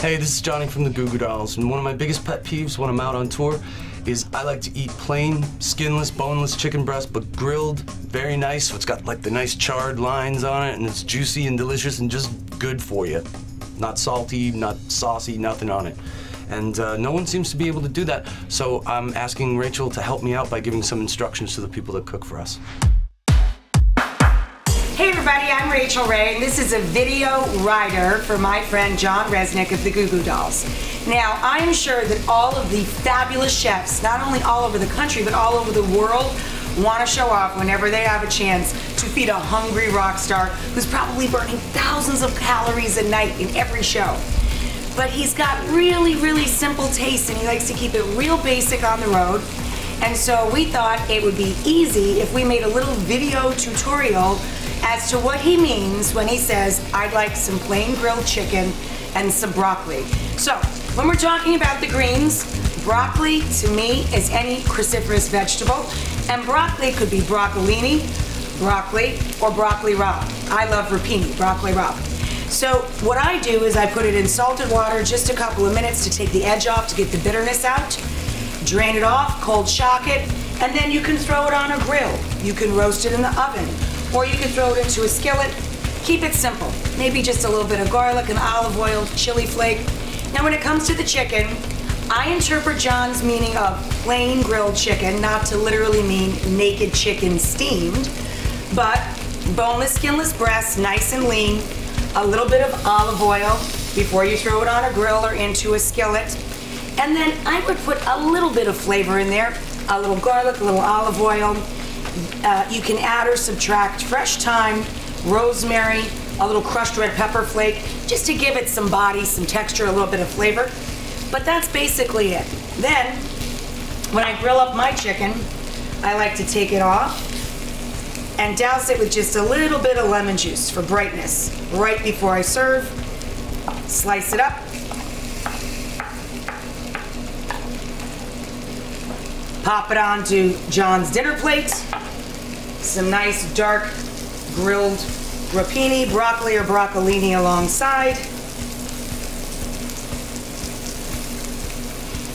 Hey, this is Johnny from the Goo Goo Dolls, and one of my biggest pet peeves when I'm out on tour is I like to eat plain, skinless, boneless chicken breast, but grilled, very nice, so it's got like the nice charred lines on it, and it's juicy and delicious and just good for you. Not salty, not saucy, nothing on it. And no one seems to be able to do that, so I'm asking Rachel to help me out by giving some instructions to the people that cook for us. Hey everybody, I'm Rachel Ray, and this is a video writer for my friend John Rzeznik of the Goo Goo Dolls. Now, I'm sure that all of the fabulous chefs, not only all over the country, but all over the world, want to show off whenever they have a chance to feed a hungry rock star who's probably burning thousands of calories a night in every show. But he's got really, really simple tastes, and he likes to keep it real basic on the road. And so we thought it would be easy if we made a little video tutorial as to what he means when he says, I'd like some plain grilled chicken and some broccoli. So, when we're talking about the greens, broccoli to me is any cruciferous vegetable, and broccoli could be broccolini, broccoli, or broccoli rabe. I love rapini, broccoli rabe. So what I do is I put it in salted water just a couple of minutes to take the edge off, to get the bitterness out, drain it off, cold shock it, and then you can throw it on a grill. You can roast it in the oven, or you can throw it into a skillet. Keep it simple. Maybe just a little bit of garlic and olive oil, chili flake. Now when it comes to the chicken, I interpret John's meaning of plain grilled chicken, not to literally mean naked chicken steamed, but boneless, skinless breast, nice and lean, a little bit of olive oil before you throw it on a grill or into a skillet. And then I would put a little bit of flavor in there, a little garlic, a little olive oil. You can add or subtract fresh thyme, rosemary, a little crushed red pepper flake, just to give it some body, some texture, a little bit of flavor. But that's basically it. Then, when I grill up my chicken, I like to take it off and douse it with just a little bit of lemon juice for brightness right before I serve. Slice it up. Pop it onto John's dinner plate. Some nice dark grilled rapini, broccoli or broccolini alongside.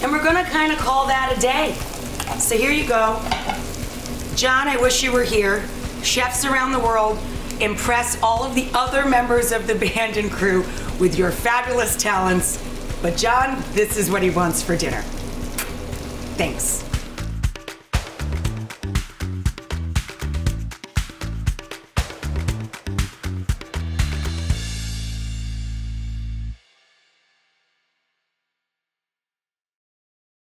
And we're gonna kinda call that a day. So here you go. John, I wish you were here. Chefs around the world, impress all of the other members of the band and crew with your fabulous talents. But John, this is what he wants for dinner. Thanks.